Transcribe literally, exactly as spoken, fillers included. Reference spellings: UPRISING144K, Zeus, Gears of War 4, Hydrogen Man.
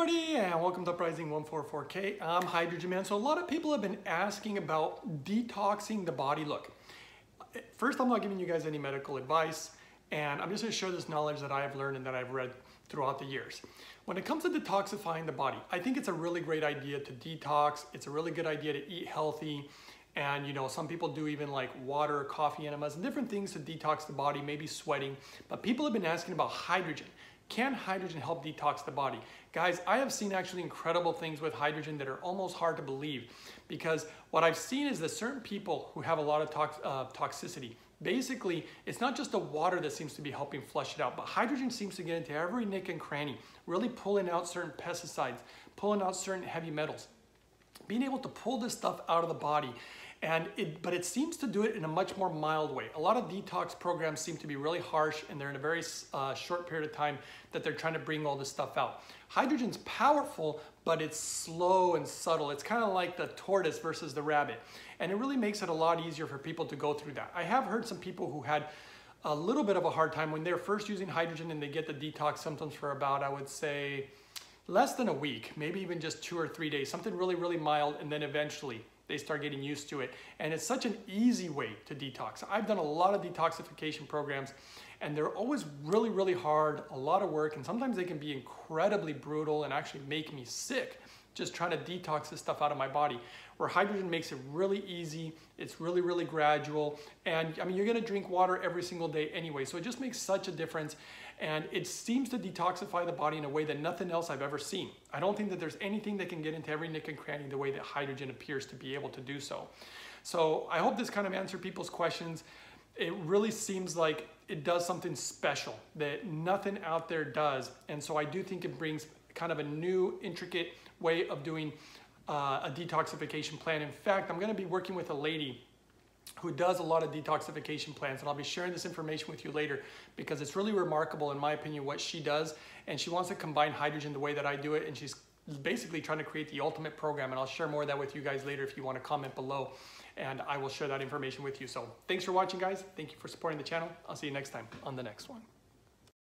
everybody, and welcome to Uprising one forty-four K. I'm Hydrogen Man. So a lot of people have been asking about detoxing the body. Look, first, I'm not giving you guys any medical advice, and I'm just going to share this knowledge that I've learned and that I've read throughout the years. When it comes to detoxifying the body, I think it's a really great idea to detox. It's a really good idea to eat healthy. And you know, some people do even like water, coffee enemas, and different things to detox the body, maybe sweating. But people have been asking about hydrogen. Can hydrogen help detox the body? Guys, I have seen actually incredible things with hydrogen that are almost hard to believe, because what I've seen is that certain people who have a lot of tox uh, toxicity, basically, it's not just the water that seems to be helping flush it out, but hydrogen seems to get into every nick and cranny, really pulling out certain pesticides, pulling out certain heavy metals, being able to pull this stuff out of the body. And it, but it seems to do it in a much more mild way. A lot of detox programs seem to be really harsh, and they're in a very uh, short period of time that they're trying to bring all this stuff out. Hydrogen's powerful, but it's slow and subtle. It's kind of like the tortoise versus the rabbit. And it really makes it a lot easier for people to go through that. I have heard some people who had a little bit of a hard time when they're first using hydrogen, and they get the detox symptoms for about, I would say, less than a week, maybe even just two or three days, something really, really mild, and then eventually they start getting used to it. And it's such an easy way to detox. I've done a lot of detoxification programs, and they're always really, really hard, a lot of work, and sometimes they can be incredibly brutal and actually make me sick just trying to detox this stuff out of my body. Where hydrogen makes it really easy, it's really, really gradual, and I mean, you're gonna drink water every single day anyway, so it just makes such a difference, and it seems to detoxify the body in a way that nothing else I've ever seen. I don't think that there's anything that can get into every nick and cranny the way that hydrogen appears to be able to do so. So I hope this kind of answered people's questions. It really seems like it does something special that nothing out there does, and so I do think it brings kind of a new intricate way of doing uh, a detoxification plan. In fact, I'm gonna be working with a lady who does a lot of detoxification plans, and I'll be sharing this information with you later, because it's really remarkable, in my opinion, what she does. And she wants to combine hydrogen the way that I do it, and she's basically trying to create the ultimate program, and I'll share more of that with you guys later if you want to comment below, and I will share that information with you. So thanks for watching, guys. Thank you for supporting the channel. I'll see you next time on the next one.